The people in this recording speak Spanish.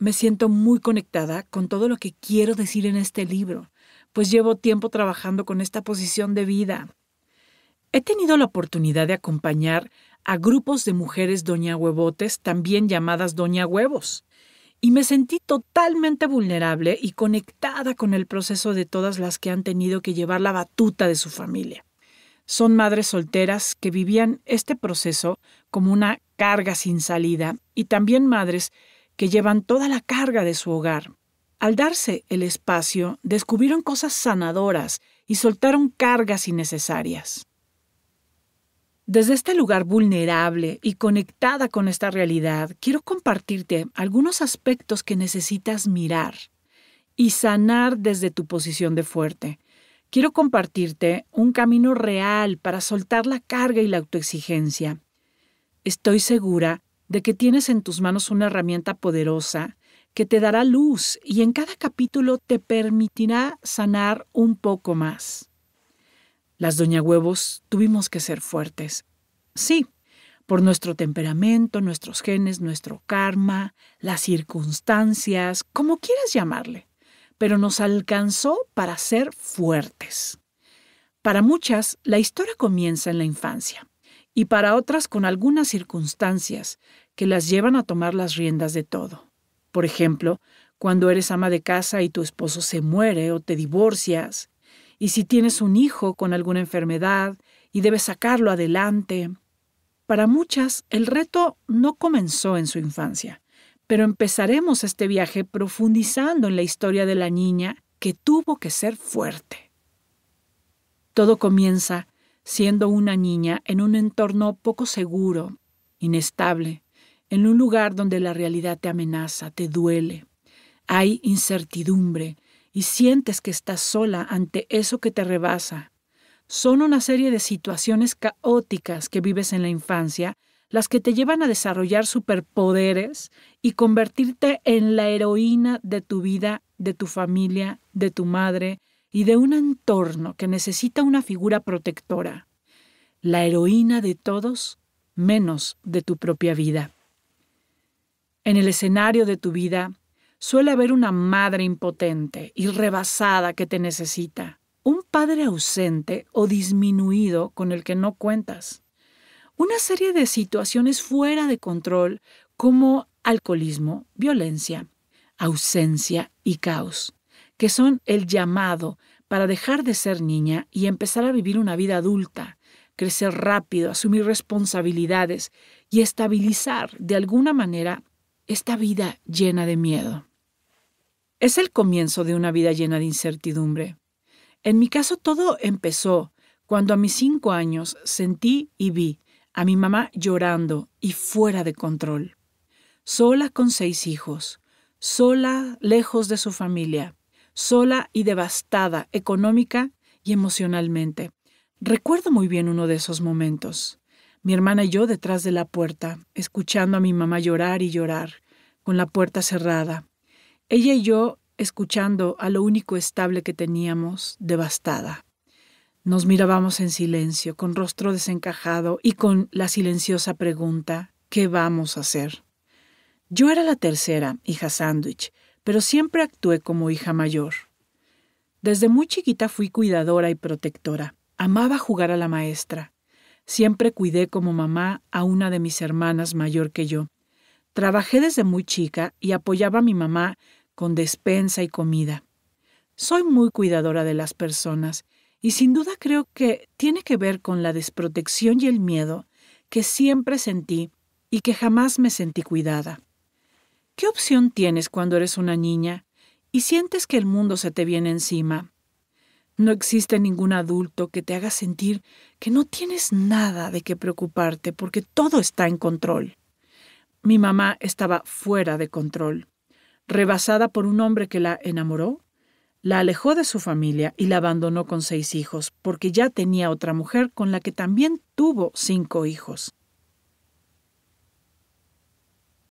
Me siento muy conectada con todo lo que quiero decir en este libro, pues llevo tiempo trabajando con esta posición de vida. He tenido la oportunidad de acompañar a grupos de mujeres Doña Huevotes, también llamadas Doña Huevos, y me sentí totalmente vulnerable y conectada con el proceso de todas las que han tenido que llevar la batuta de su familia. Son madres solteras que vivían este proceso como una carga sin salida y también madres que llevan toda la carga de su hogar. Al darse el espacio, descubrieron cosas sanadoras y soltaron cargas innecesarias. Desde este lugar vulnerable y conectada con esta realidad, quiero compartirte algunos aspectos que necesitas mirar y sanar desde tu posición de fuerte. Quiero compartirte un camino real para soltar la carga y la autoexigencia. Estoy segura de que tienes en tus manos una herramienta poderosa que te dará luz y en cada capítulo te permitirá sanar un poco más. Las Doña Huevos tuvimos que ser fuertes. Sí, por nuestro temperamento, nuestros genes, nuestro karma, las circunstancias, como quieras llamarle, pero nos alcanzó para ser fuertes. Para muchas, la historia comienza en la infancia y para otras con algunas circunstancias que las llevan a tomar las riendas de todo. Por ejemplo, cuando eres ama de casa y tu esposo se muere o te divorcias, y si tienes un hijo con alguna enfermedad y debes sacarlo adelante. Para muchas, el reto no comenzó en su infancia, pero empezaremos este viaje profundizando en la historia de la niña que tuvo que ser fuerte. Todo comienza siendo una niña en un entorno poco seguro, inestable, en un lugar donde la realidad te amenaza, te duele. Hay incertidumbre, y sientes que estás sola ante eso que te rebasa. Son una serie de situaciones caóticas que vives en la infancia, las que te llevan a desarrollar superpoderes y convertirte en la heroína de tu vida, de tu familia, de tu madre y de un entorno que necesita una figura protectora. La heroína de todos, menos de tu propia vida. En el escenario de tu vida, suele haber una madre impotente y rebasada que te necesita, un padre ausente o disminuido con el que no cuentas, una serie de situaciones fuera de control como alcoholismo, violencia, ausencia y caos, que son el llamado para dejar de ser niña y empezar a vivir una vida adulta, crecer rápido, asumir responsabilidades y estabilizar de alguna manera esta vida llena de miedo. Es el comienzo de una vida llena de incertidumbre. En mi caso todo empezó cuando a mis 5 años sentí y vi a mi mamá llorando y fuera de control. Sola con 6 hijos, sola lejos de su familia, sola y devastada económica y emocionalmente. Recuerdo muy bien uno de esos momentos. Mi hermana y yo detrás de la puerta, escuchando a mi mamá llorar y llorar, con la puerta cerrada. Ella y yo escuchando a lo único estable que teníamos, devastada. Nos mirábamos en silencio, con rostro desencajado y con la silenciosa pregunta, ¿qué vamos a hacer? Yo era la tercera, hija sándwich, pero siempre actué como hija mayor. Desde muy chiquita fui cuidadora y protectora. Amaba jugar a la maestra. Siempre cuidé como mamá a una de mis hermanas mayor que yo. Trabajé desde muy chica y apoyaba a mi mamá con despensa y comida. Soy muy cuidadora de las personas y sin duda creo que tiene que ver con la desprotección y el miedo que siempre sentí y que jamás me sentí cuidada. ¿Qué opción tienes cuando eres una niña y sientes que el mundo se te viene encima? No existe ningún adulto que te haga sentir que no tienes nada de qué preocuparte porque todo está en control. Mi mamá estaba fuera de control, rebasada por un hombre que la enamoró, la alejó de su familia y la abandonó con 6 hijos porque ya tenía otra mujer con la que también tuvo 5 hijos.